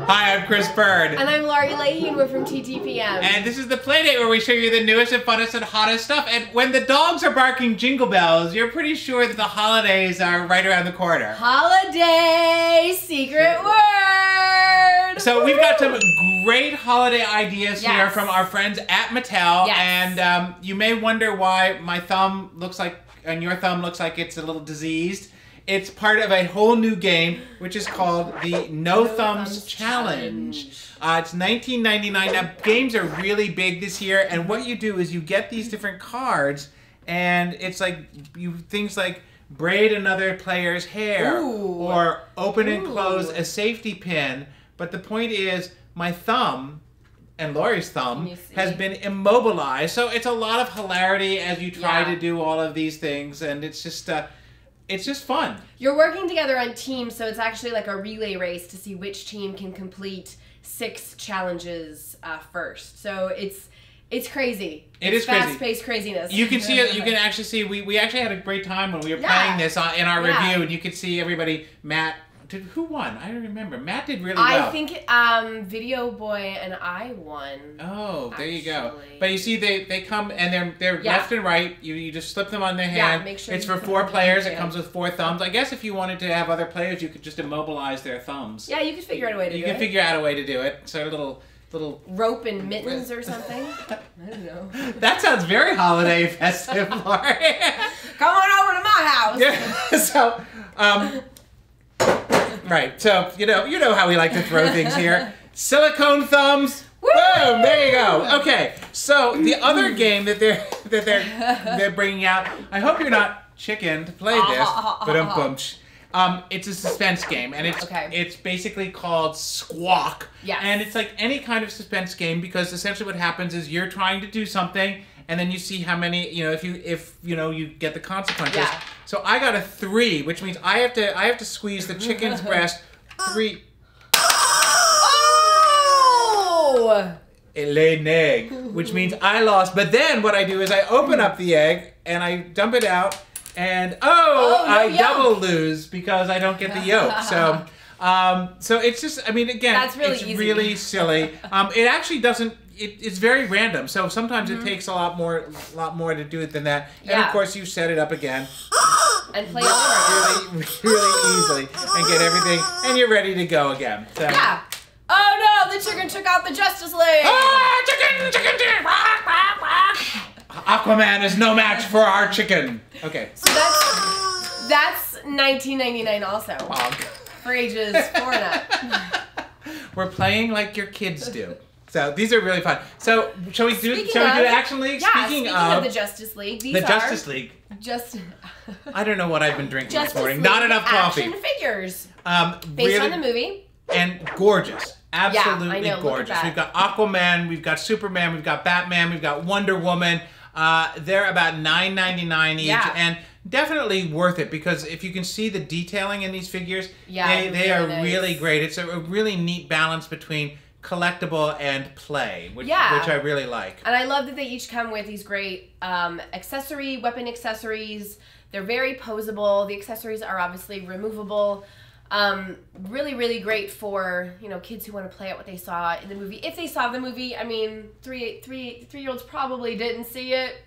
Hi, I'm Chris Bird. And I'm Laurie Leahy, and we're from TTPM. And this is the Playdate, where we show you the newest and funnest and hottest stuff. And when the dogs are barking jingle bells, you're pretty sure that the holidays are right around the corner. Holiday secret word! So we've got some great holiday ideas here from our friends at Mattel. Yes. And you may wonder why my thumb looks like, and your thumb looks like it's a little diseased. It's part of a whole new game, which is called the No Thumbs Challenge. It's $19.99. Now, games are really big this year, and what you do is you get these different cards, and it's like things like braid another player's hair, or open and close a safety pin. But the point is, my thumb and Laurie's thumb has been immobilized, so it's a lot of hilarity as you try to do all of these things, and it's just fun. You're working together on teams, so it's actually like a relay race to see which team can complete 6 challenges first. So it's crazy. It's fast-paced craziness. You can see it. You can actually see. We actually had a great time when we were playing this in our review, and you could see everybody. Who won? I don't remember. Matt did really well. I think Video Boy and I won. Oh, there you go. But you see, they come and they're left and right. You just slip them on their hand. Yeah, make sure it's for 4 players. It comes with 4 thumbs. I guess if you wanted to have other players, you could just immobilize their thumbs. Yeah, you could figure out a way to do it. You can figure out a way to do it. So little rope and mittens or something. I don't know. That sounds very holiday festive, Laurie. Come on over to my house. Yeah. So. Right, so you know how we like to throw things here. Silicone thumbs. Woo! Boom! There you go. Okay, so the other game that they're bringing out. I hope you're not chicken to play this, but it's a suspense game, and it's basically called Squawk. Yeah. And it's like any kind of suspense game, because essentially what happens is you're trying to do something, and then you see how many you get the consequences. Yeah. So I got a 3, which means I have to squeeze the chicken's breast 3. Oh! It laid an egg, which means I lost. But then what I do is I open up the egg and I dump it out, and double lose because I don't get the yolk. So it's just, I mean, again, it's really silly. It actually doesn't. It's very random, so sometimes it takes a lot more to do it than that. Yeah. And of course, you set it up again and play really easily and get everything, and you're ready to go again. So. Yeah. Oh no! The chicken took out the Justice League. Ah, chicken! Chicken! Chicken! Rock, rock, rock. Aquaman is no match for our chicken. Okay. So that's $19.99 also. For ages 4 and up. We're playing like your kids do. So these are really fun. So shall we do Action League? Yeah, speaking of the Justice League, I don't know what I've been drinking this morning. Not enough coffee. Action figures. Based on the movie. And gorgeous. Absolutely gorgeous. We've got Aquaman, we've got Superman, we've got Batman, we've got Wonder Woman. They're about $9.99 each, and definitely worth it, because if you can see the detailing in these figures, they are really great. It's a really neat balance between collectible and play, which I really like. And I love that they each come with these great weapon accessories. They're very posable. The accessories are obviously removable. Really, really great for, kids who want to play out what they saw in the movie. If they saw the movie, I mean, three-year-olds probably didn't see it.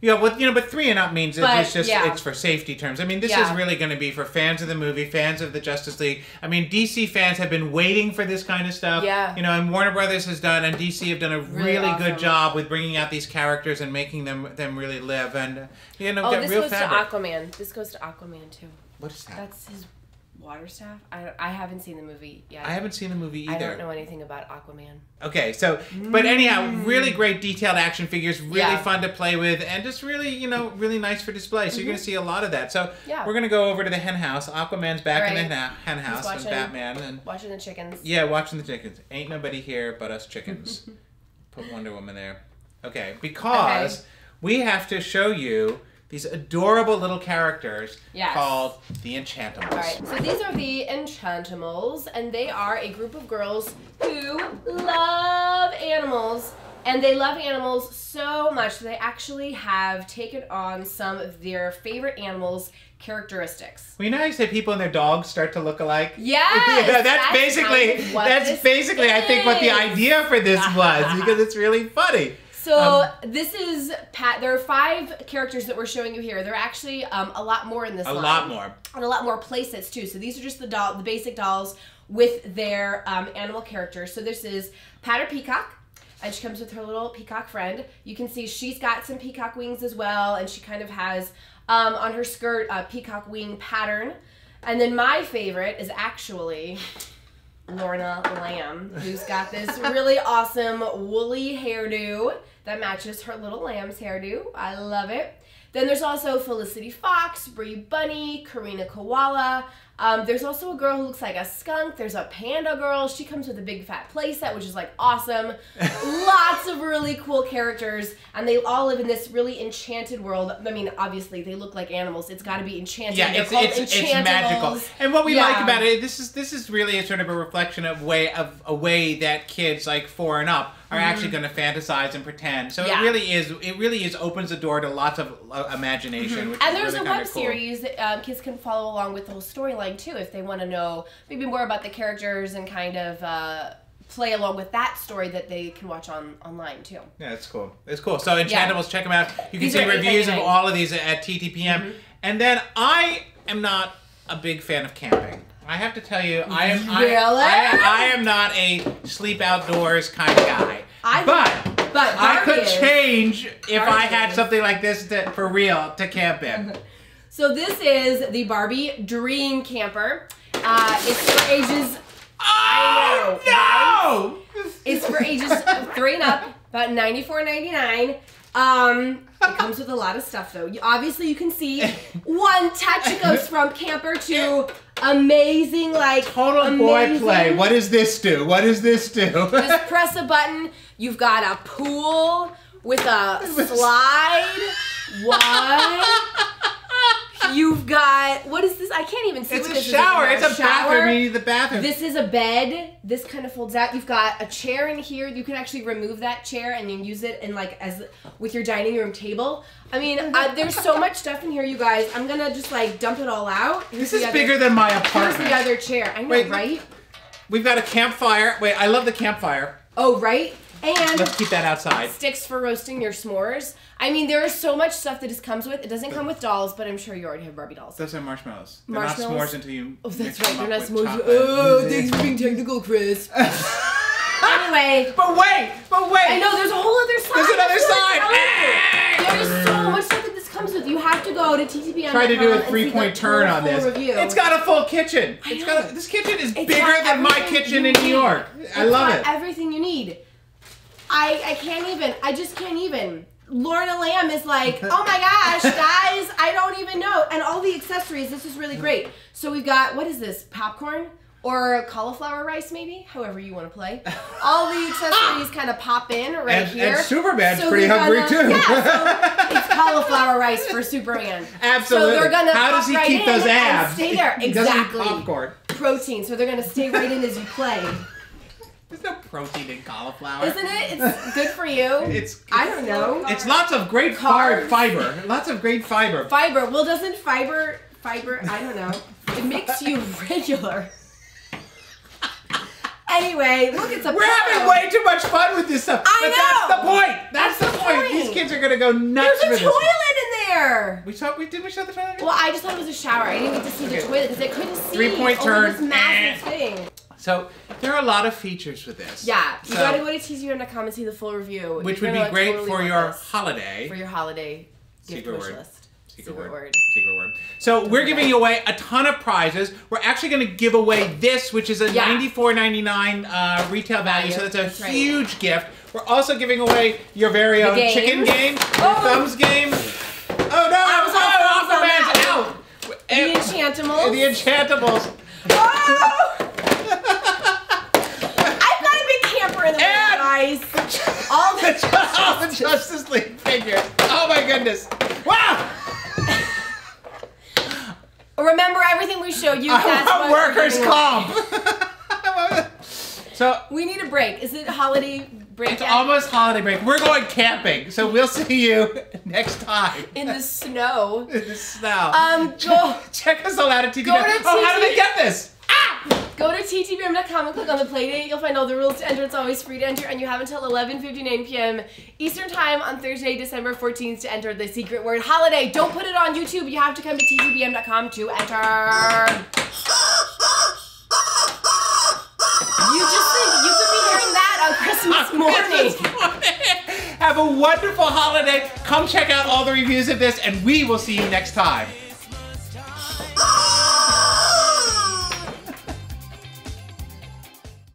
Yeah, well, but 3 and up means it's for safety terms. I mean, this is really going to be for fans of the movie, fans of the Justice League. I mean, DC fans have been waiting for this kind of stuff. Yeah. And Warner Brothers and DC have done a really awesome. Good job with bringing out these characters and making them really live. And, this goes to Aquaman, too. What is that? That's his water staff. I haven't seen the movie yet. I haven't seen the movie either. I don't know anything about Aquaman. Okay, so but anyhow, really great detailed action figures, really fun to play with, and just really, really nice for display. So you're going to see a lot of that. So we're going to go over to the hen house. Aquaman's back in the hen house with Batman and watching the chickens. Yeah, watching the chickens. Ain't nobody here but us chickens. Put Wonder Woman there. Okay, because we have to show you these adorable little characters called the Enchantimals. All right, so these are the Enchantimals, and they are a group of girls who love animals And they love animals so much that they actually have taken on some of their favorite animals' characteristics. Well, you know how you say people and their dogs start to look alike? Yes! Yeah, that's basically I think what the idea for this was, because it's really funny. So this is Pat. There are 5 characters that we're showing you here. There are actually a lot more in this line. A lot more. And a lot more playsets too. So these are just the basic dolls with their animal characters. So this is Patter Peacock, and she comes with her little peacock friend. You can see she's got some peacock wings as well, and she kind of has on her skirt a peacock wing pattern. And then my favorite is actually Lorna Lamb, who's got this really awesome woolly hairdo that matches her little lamb's hairdo. I love it. Then there's also Felicity Fox, Bree Bunny, Karina Koala. There's also a girl who looks like a skunk. There's a panda girl. She comes with a big fat playset, which is like awesome. Lots of really cool characters, and they all live in this really enchanted world. I mean, obviously they look like animals. It's got to be enchanted. Yeah, it's magical. And what we like about it, this is really a sort of a reflection of a way that kids like 4 and up are actually going to fantasize and pretend. So it really opens the door to lots of imagination. Which and there's really a web series that kids can follow along with the whole storyline too, if they want to know maybe more about the characters and kind of play along with that story that they can watch online too. Yeah, it's cool. It's cool. So Enchantimals, check them out. You can see reviews of all of these at TTPM. And then I am not a big fan of camping. I have to tell you, I am not a sleep outdoors kind of guy. But I could change if I had something like this for real to camp in. So this is the Barbie Dream Camper. It's for ages. Oh no! Right? It's for ages 3 and up, about $94.99. It comes with a lot of stuff though. Obviously, you can see one touch. It goes from camper to amazing, like total boy play. What does this do? What does this do? Just press a button. You've got a pool with a slide. What? You've got, what is this? I can't even see. It's a shower. It's a bathroom. You need the bathroom. This is a bed. This kind of folds out. You've got a chair in here. You can actually remove that chair and then use it in like with your dining room table. I mean, there's so much stuff in here, you guys. I'm gonna just like dump it all out. Here's this is bigger than my apartment. Here's the other chair. I know, right? We've got a campfire. Wait, I love the campfire. Oh, right. And let's keep that outside. Sticks for roasting your s'mores. I mean, there is so much stuff that this comes with. It doesn't come with dolls, but I'm sure you already have Barbie dolls. Those are marshmallows. They're not s'mores until you. Oh, that's right. They're not s'mores. Oh, thanks for being technical, Chris. Anyway. But wait. I know, there's a whole other side. There's another side. There's so much stuff that this comes with. You have to go to TTPM. Try to do a 3-point turn on this. Review. It's got a full kitchen. This kitchen is bigger than my kitchen in New York. I love it. Everything you need. I can't even. I just can't even. Lorna Lamb is like, oh my gosh, guys, I don't even know. And all the accessories, this is really great. So we've got, what is this, popcorn? Or cauliflower rice, maybe? However you want to play. All the accessories kind of pop in right here. And Superman's pretty hungry too. Yeah, so it's cauliflower rice for Superman. Absolutely. So they're gonna How does he right keep those abs? Stay there. Exactly. He doesn't eat popcorn. Protein. So they're going to stay right in as you play. There's no protein in cauliflower. Isn't it? It's good for you. It's I don't know. It's lots of great fiber. Lots of great fiber. Fiber. Well, doesn't fiber, I don't know. It makes you regular. Anyway, look, it's a We're having way too much fun with this stuff. I know. That's the point. That's the point. These kids are going to go nuts for this. There's a toilet in there. Did we show the toilet? Well, I just thought it was a shower. I didn't get to see the toilet because I couldn't see. 3-point turn. This massive thing. So there are a lot of features with this. Yeah, you gotta go to TTPM.com and see the full review, which would be great for your holiday. For your holiday gift wish list. Secret word. So we're giving away a ton of prizes. We're actually going to give away this, which is a $94.99 retail value. So that's a huge gift. We're also giving away your very own chicken game, thumbs game. Oh no! Oh, Aquaman's out. The Enchantimals. The Enchantimals. Oh! All the Justice League figures. Oh my goodness. Wow! Remember everything we showed you. I want workers' comp. So we need a break. Is it holiday break. It's almost holiday break. We're going camping, so we'll see you next time. In the snow. In the snow. Go check us all out at TTPM. Oh, how do they get this? Ah! Go to ttpm.com and click on the Playdate. You'll find all the rules to enter. It's always free to enter, and you have until 11:59 p.m. Eastern Time on Thursday, December 14th to enter the secret word holiday. Don't put it on YouTube. You have to come to ttpm.com to enter. You just think you could be hearing that on Christmas morning. Have a wonderful holiday. Come check out all the reviews of this, and we will see you next time.